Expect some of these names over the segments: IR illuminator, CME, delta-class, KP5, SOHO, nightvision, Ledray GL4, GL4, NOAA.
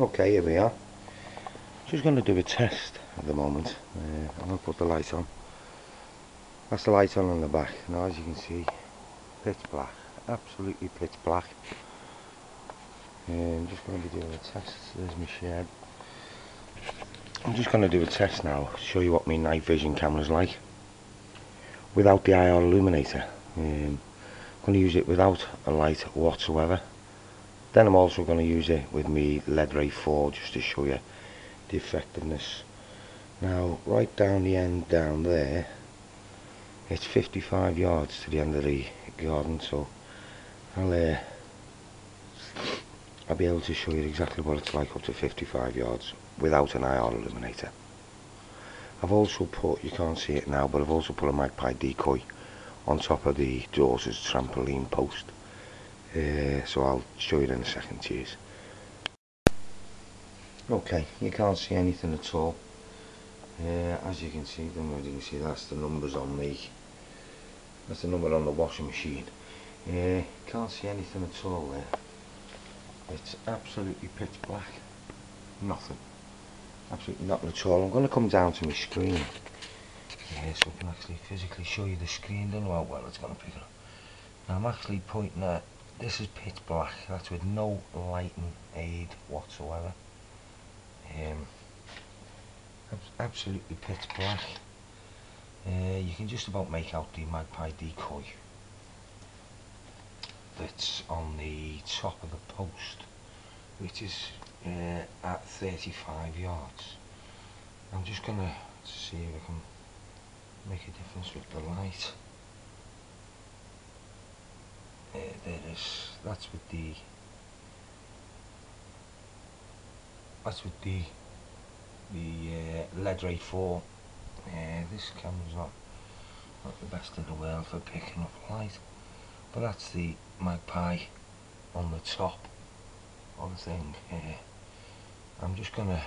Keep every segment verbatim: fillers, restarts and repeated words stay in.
Okay, here we are. Just going to do a test at the moment. Uh, I'm going to put the light on. That's the light on on the back. Now, as you can see, pitch black, absolutely pitch black. And I'm just going to be doing a test. There's my shed. I'm just going to do a test now, show you what my night vision camera's like without the I R illuminator. Um, I'm going to use it without a light whatsoever. Then I'm also going to use it with my L E D Ray four just to show you the effectiveness. Now, right down the end down there, it's fifty-five yards to the end of the garden, so I'll, uh, I'll be able to show you exactly what it's like up to fifty-five yards without an I R illuminator. I've also put, you can't see it now, but I've also put a magpie decoy on top of the doors as trampoline post. Uh, so I'll show you in a second, cheers. Okay, you can't see anything at all. Uh, as you can see, I don't know if you can see, that's the numbers on the that's the number on the washing machine. Uh, can't see anything at all there. It's absolutely pitch black. Nothing. Absolutely nothing at all. I'm going to come down to my screen. Yeah, so I can actually physically show you the screen. Don't know how well it's going to pick it up. Now I'm actually pointing at. This is pitch black, that's with no lighting aid whatsoever. Um, absolutely pitch black. Uh, you can just about make out the magpie decoy that's on the top of the post, which is uh, at thirty-five yards. I'm just going to see if I can make a difference with the light. Uh, there is, that's with the, that's with the, the uh, L E D Ray four, uh, this camera's not, not the best in the world for picking up light, but that's the magpie on the top of the thing. uh, I'm just gonna,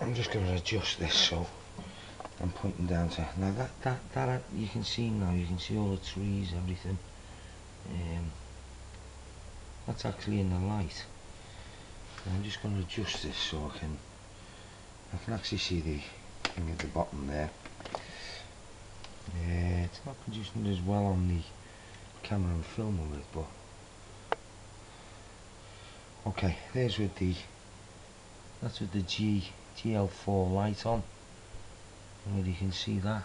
I'm just gonna adjust this so I'm pointing down to. Now that, that, that you can see now, you can see all the trees, everything. Um, that's actually in the light. And I'm just going to adjust this so I can, I can actually see the thing at the bottom there. Yeah, it's not producing as well on the camera I'm filming with, but okay, there's with the, that's with the G L four light on. Well, you can see that.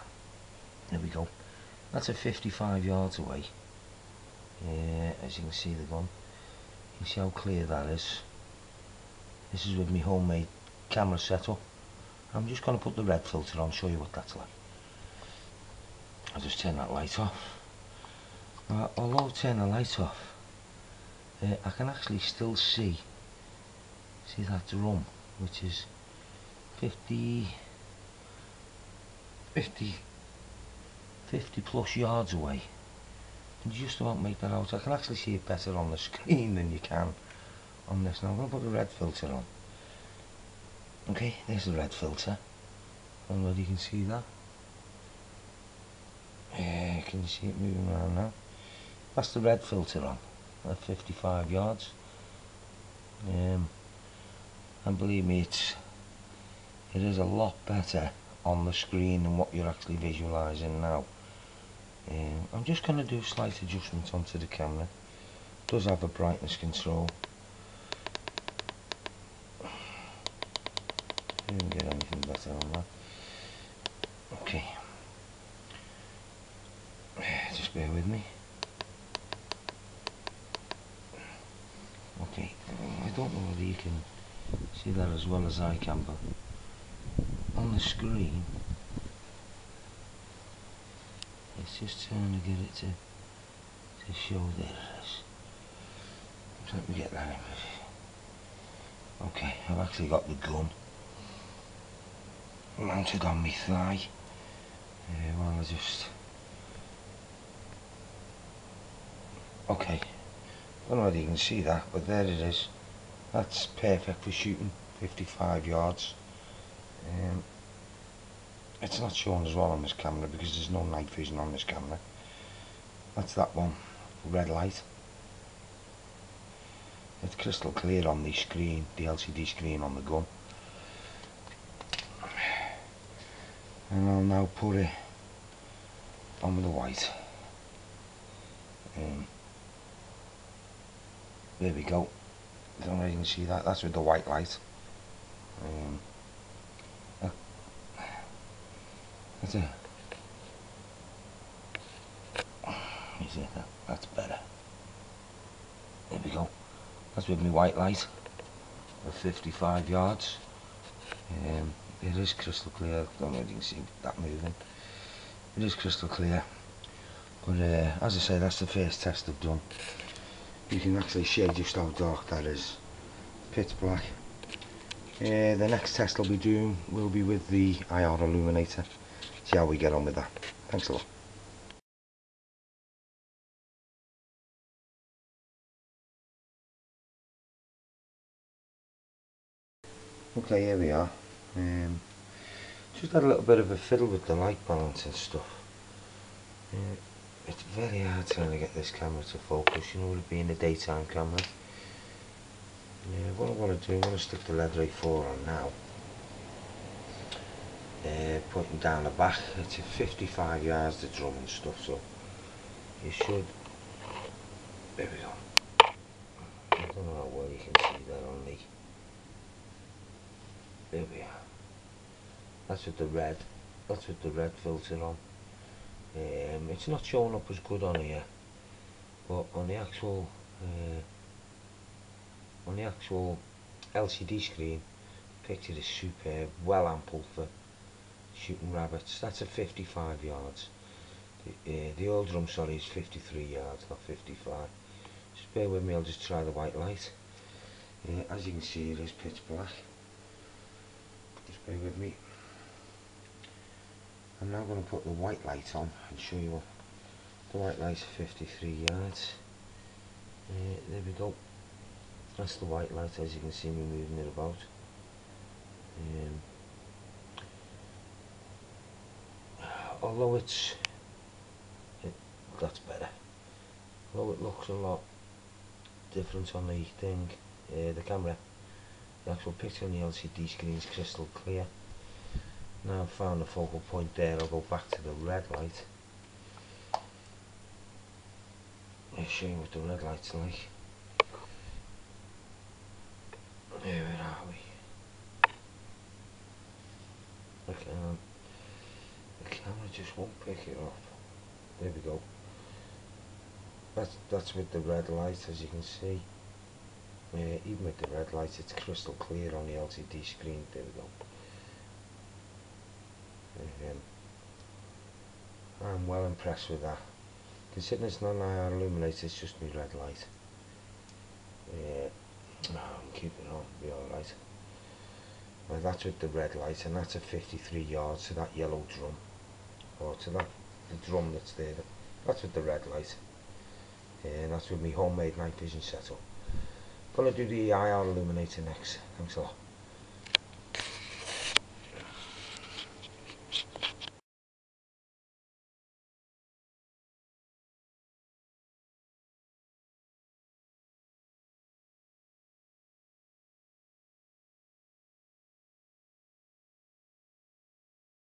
There we go. That's a fifty-five yards away. Uh, as you can see the gun. You can see how clear that is. This is with my homemade camera setup. I'm just going to put the red filter on, show you what that's like. I'll just turn that light off. Uh, although I turn the light off, uh, I can actually still see, see that drum, which is fifty plus yards away. And you just about make that out. I can actually see it better on the screen than you can on this. Now I'm going to put the red filter on. Okay, there's the red filter. I don't know if you can see that. Yeah, can you see it moving around now? That's the red filter on at fifty-five yards. Um, and believe me, it's, it is a lot better on the screen and what you're actually visualizing now. Um, I'm just going to do slight adjustments onto the camera. It does have a brightness control. Didn't get anything better on that. Okay. Just bear with me. Okay. I don't know whether you can see that as well as I can, but on the screen, it's just trying to get it to, to show. There it is. So let me get that in. Okay, I've actually got the gun mounted on my thigh. Uh, well, I just... Okay, I don't know whether you can see that, but there it is. That's perfect for shooting, fifty-five yards. Um, it's not shown as well on this camera because there's no night vision on this camera. That's that one, red light. It's crystal clear on the screen, the L C D screen on the gun. And I'll now put it on with the white. Um, there we go. I don't know if you can see that. That's with the white light. Um, that, that's it. You see that? That's better. There we go. That's with my white light of fifty-five yards. Um, it is crystal clear. I don't know if you can see that moving. It is crystal clear. But uh, as I say, that's the first test I've done. You can actually see just how dark that is. Pitch black. Uh, the next test I'll be doing will be with the I R illuminator. See how we get on with that. Thanks a lot. Okay, here we are. Um, just had a little bit of a fiddle with the light balance and stuff. Uh, it's very hard trying to get this camera to focus, you know, it'd be in the daytime camera. Yeah, what I want to do, I want to stick the L E D Ray four on now. Uh, putting down the back, it's at fifty-five yards, the drum and stuff, so you should, there we go. I don't know how well you can see that on the, there we are. That's with the red, that's with the red filter on. Um, it's not showing up as good on here, but on the actual uh, on the actual L C D screen, picture is superb, well ample for shooting rabbits. That's at fifty-five yards. The, uh, the old drum, sorry, is fifty-three yards, not fifty-five. Just bear with me. I'll just try the white light. Uh, as you can see, it is pitch black. Just bear with me. I'm now going to put the white light on and show you what the white light's fifty-three yards. Uh, there we go. That's the white light, as you can see me moving it about. Um, although it's it, that's better. Although it looks a lot different on the thing, uh, the camera, the actual picture on the L C D screen is crystal clear. Now I've found the focal point there, I'll go back to the red light. I'll show you what the red light's like. Here, where are we? Okay, um, the camera just won't pick it up. There we go. That's, that's with the red light, as you can see. Uh, even with the red light, it's crystal clear on the L C D screen. There we go. Um, I'm well impressed with that. Considering it's not an I R illuminator, it's just me red light. Yeah, no, I'm keeping it on, it'll be alright. Well, that's with the red light, and that's at fifty-three yards to that yellow drum, or to that the drum that's there. That's with the red light, yeah, and that's with my homemade night vision setup. Gonna do the I R illuminator next. Thanks a lot.